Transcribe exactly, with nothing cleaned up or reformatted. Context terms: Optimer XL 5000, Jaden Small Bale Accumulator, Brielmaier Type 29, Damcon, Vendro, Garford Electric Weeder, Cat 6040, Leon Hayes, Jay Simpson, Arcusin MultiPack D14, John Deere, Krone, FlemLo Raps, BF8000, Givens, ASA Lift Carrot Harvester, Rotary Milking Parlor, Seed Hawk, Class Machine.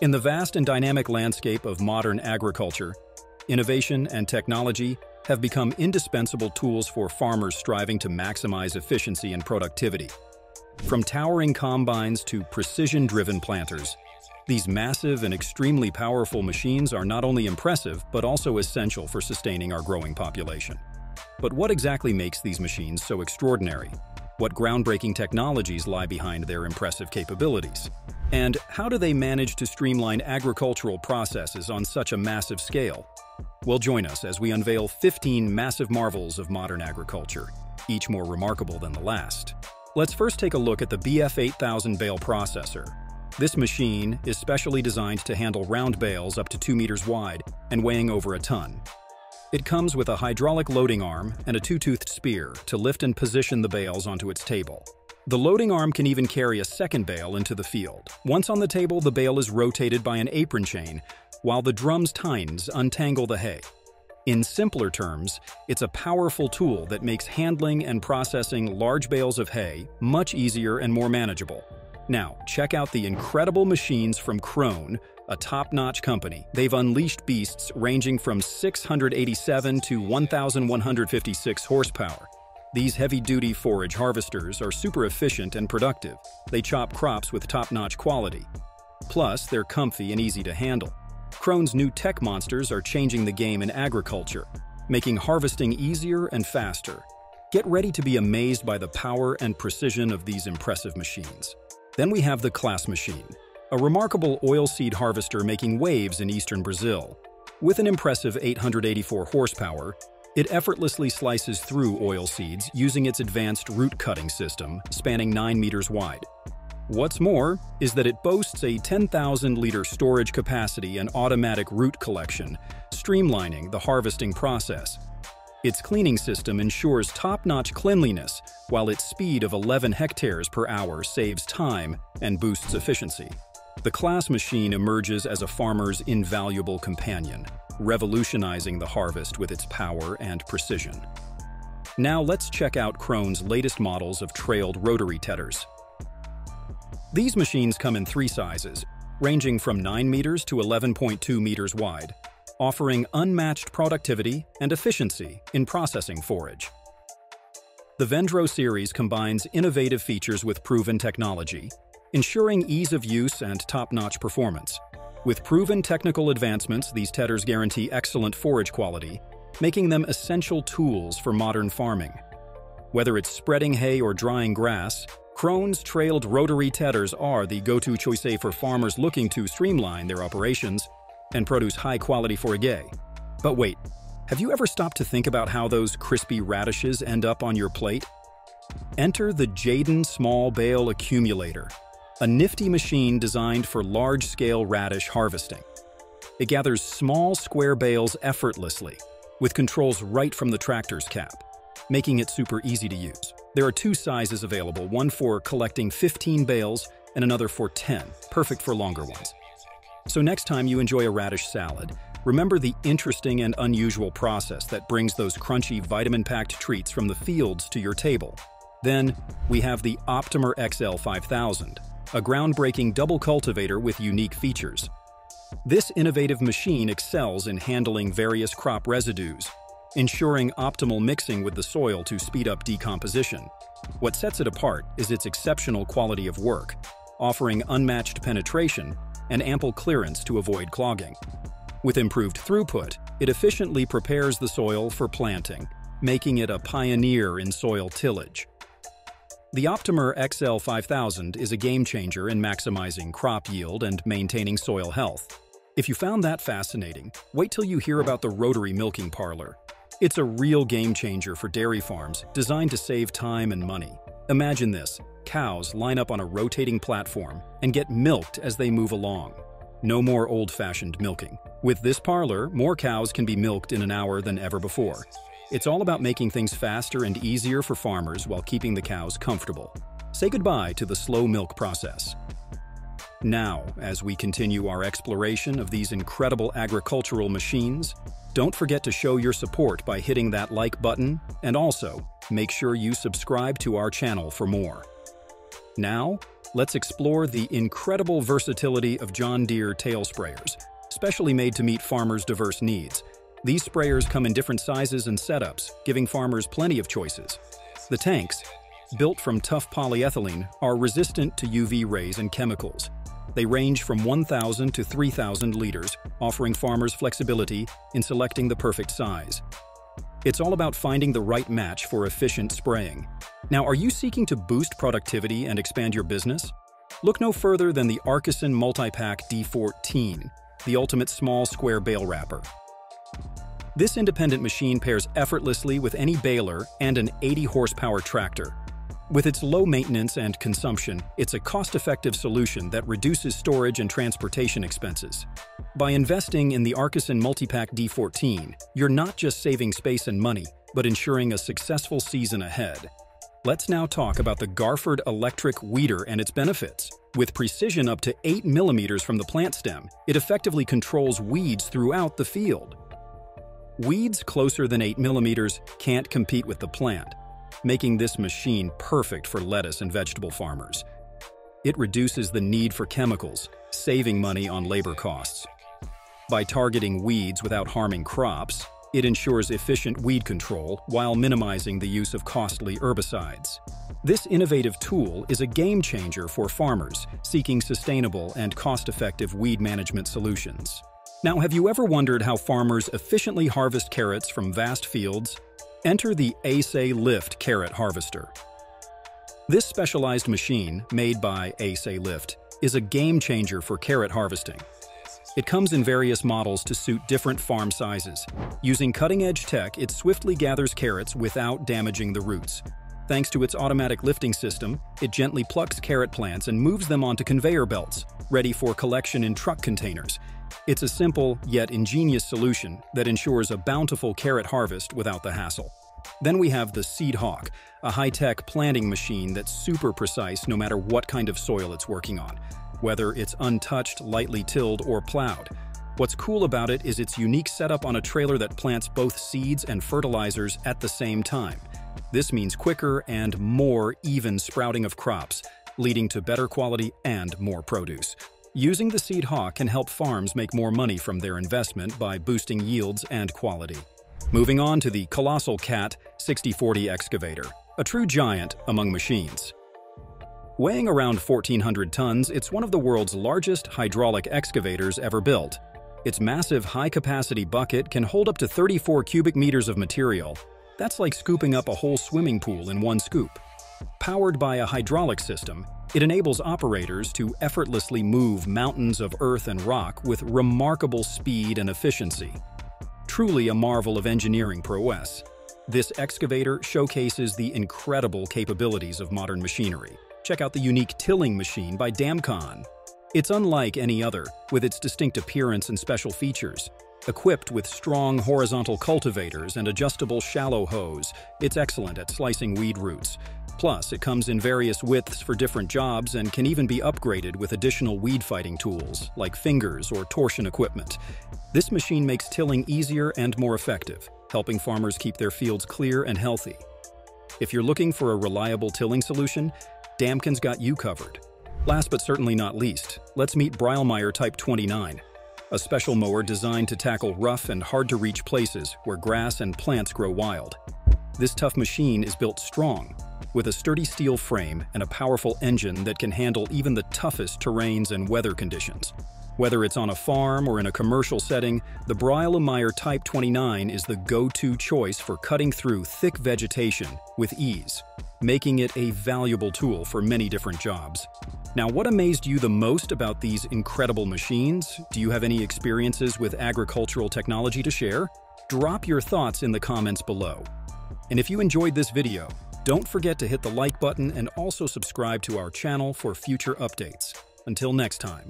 In the vast and dynamic landscape of modern agriculture, innovation and technology have become indispensable tools for farmers striving to maximize efficiency and productivity. From towering combines to precision-driven planters, these massive and extremely powerful machines are not only impressive but also essential for sustaining our growing population. But what exactly makes these machines so extraordinary? What groundbreaking technologies lie behind their impressive capabilities? And how do they manage to streamline agricultural processes on such a massive scale? Well, join us as we unveil fifteen massive marvels of modern agriculture, each more remarkable than the last. Let's first take a look at the B F eight thousand bale processor. This machine is specially designed to handle round bales up to two meters wide and weighing over a ton. It comes with a hydraulic loading arm and a two-toothed spear to lift and position the bales onto its table. The loading arm can even carry a second bale into the field. Once on the table, the bale is rotated by an apron chain, while the drum's tines untangle the hay. In simpler terms, it's a powerful tool that makes handling and processing large bales of hay much easier and more manageable. Now, check out the incredible machines from Krone, a top-notch company. They've unleashed beasts ranging from six hundred eighty-seven to one thousand one hundred fifty-six horsepower. These heavy-duty forage harvesters are super efficient and productive. They chop crops with top-notch quality. Plus, they're comfy and easy to handle. Krone's new tech monsters are changing the game in agriculture, making harvesting easier and faster. Get ready to be amazed by the power and precision of these impressive machines. Then we have the Class Machine, a remarkable oilseed harvester making waves in eastern Brazil. With an impressive eight hundred eighty-four horsepower, it effortlessly slices through oilseeds using its advanced root cutting system, spanning nine meters wide. What's more is that it boasts a ten thousand liter storage capacity and automatic root collection, streamlining the harvesting process. Its cleaning system ensures top-notch cleanliness, while its speed of eleven hectares per hour saves time and boosts efficiency. The Class Machine emerges as a farmer's invaluable companion, revolutionizing the harvest with its power and precision. Now let's check out Krone's latest models of trailed rotary tedders. These machines come in three sizes, ranging from nine meters to eleven point two meters wide, offering unmatched productivity and efficiency in processing forage. The Vendro series combines innovative features with proven technology, ensuring ease of use and top-notch performance. With proven technical advancements, these tedders guarantee excellent forage quality, making them essential tools for modern farming. Whether it's spreading hay or drying grass, Krone's trailed rotary tedders are the go-to choice for farmers looking to streamline their operations and produce high-quality forage. But wait, have you ever stopped to think about how those crispy radishes end up on your plate? Enter the Jaden Small Bale Accumulator, a nifty machine designed for large-scale radish harvesting. It gathers small square bales effortlessly, with controls right from the tractor's cap, making it super easy to use. There are two sizes available, one for collecting fifteen bales and another for ten, perfect for longer ones. So next time you enjoy a radish salad, remember the interesting and unusual process that brings those crunchy, vitamin-packed treats from the fields to your table. Then, we have the Optimer X L five thousand. A groundbreaking double cultivator with unique features. This innovative machine excels in handling various crop residues, ensuring optimal mixing with the soil to speed up decomposition. What sets it apart is its exceptional quality of work, offering unmatched penetration and ample clearance to avoid clogging. With improved throughput, it efficiently prepares the soil for planting, making it a pioneer in soil tillage. The Optimer X L five thousand is a game-changer in maximizing crop yield and maintaining soil health. If you found that fascinating, wait till you hear about the Rotary Milking Parlor. It's a real game-changer for dairy farms, designed to save time and money. Imagine this: cows line up on a rotating platform and get milked as they move along. No more old-fashioned milking. With this parlor, more cows can be milked in an hour than ever before. It's all about making things faster and easier for farmers while keeping the cows comfortable. Say goodbye to the slow milk process. Now, as we continue our exploration of these incredible agricultural machines, don't forget to show your support by hitting that like button, and also, make sure you subscribe to our channel for more. Now, let's explore the incredible versatility of John Deere tail sprayers, specially made to meet farmers' diverse needs. These sprayers come in different sizes and setups, giving farmers plenty of choices. The tanks, built from tough polyethylene, are resistant to U V rays and chemicals. They range from one thousand to three thousand liters, offering farmers flexibility in selecting the perfect size. It's all about finding the right match for efficient spraying. Now, are you seeking to boost productivity and expand your business? Look no further than the Arcusin MultiPack D fourteen, the ultimate small square bale wrapper. This independent machine pairs effortlessly with any baler and an eighty horsepower tractor. With its low maintenance and consumption, it's a cost-effective solution that reduces storage and transportation expenses. By investing in the Arcusin MultiPack D fourteen, you're not just saving space and money, but ensuring a successful season ahead. Let's now talk about the Garford Electric Weeder and its benefits. With precision up to eight millimeters from the plant stem, it effectively controls weeds throughout the field. Weeds closer than eight millimeters can't compete with the plant, making this machine perfect for lettuce and vegetable farmers. It reduces the need for chemicals, saving money on labor costs. By targeting weeds without harming crops, it ensures efficient weed control while minimizing the use of costly herbicides. This innovative tool is a game changer for farmers seeking sustainable and cost-effective weed management solutions. Now, have you ever wondered how farmers efficiently harvest carrots from vast fields? Enter the A S A Lift Carrot Harvester. This specialized machine, made by A S A Lift, is a game changer for carrot harvesting. It comes in various models to suit different farm sizes. Using cutting-edge tech, it swiftly gathers carrots without damaging the roots. Thanks to its automatic lifting system, it gently plucks carrot plants and moves them onto conveyor belts, ready for collection in truck containers. It's a simple yet ingenious solution that ensures a bountiful carrot harvest without the hassle. Then we have the Seed Hawk, a high-tech planting machine that's super precise no matter what kind of soil it's working on, whether it's untouched, lightly tilled, or plowed. What's cool about it is its unique setup on a trailer that plants both seeds and fertilizers at the same time. This means quicker and more even sprouting of crops, leading to better quality and more produce. Using the Seed Hawk can help farms make more money from their investment by boosting yields and quality. Moving on to the colossal Cat sixty forty excavator, a true giant among machines. Weighing around fourteen hundred tons, it's one of the world's largest hydraulic excavators ever built. Its massive high-capacity bucket can hold up to thirty-four cubic meters of material. That's like scooping up a whole swimming pool in one scoop. Powered by a hydraulic system, it enables operators to effortlessly move mountains of earth and rock with remarkable speed and efficiency. Truly a marvel of engineering prowess, this excavator showcases the incredible capabilities of modern machinery. Check out the unique tilling machine by Damcon. It's unlike any other, with its distinct appearance and special features. Equipped with strong horizontal cultivators and adjustable shallow hose, it's excellent at slicing weed roots. Plus, it comes in various widths for different jobs and can even be upgraded with additional weed-fighting tools, like fingers or torsion equipment. This machine makes tilling easier and more effective, helping farmers keep their fields clear and healthy. If you're looking for a reliable tilling solution, Damcon's got you covered. Last but certainly not least, let's meet Brielmaier Type twenty-nine. A special mower designed to tackle rough and hard-to-reach places where grass and plants grow wild. This tough machine is built strong, with a sturdy steel frame and a powerful engine that can handle even the toughest terrains and weather conditions. Whether it's on a farm or in a commercial setting, the Brielmaier Type twenty-nine is the go-to choice for cutting through thick vegetation with ease, making it a valuable tool for many different jobs. Now, what amazed you the most about these incredible machines? Do you have any experiences with agricultural technology to share? Drop your thoughts in the comments below. And if you enjoyed this video, don't forget to hit the like button and also subscribe to our channel for future updates. Until next time.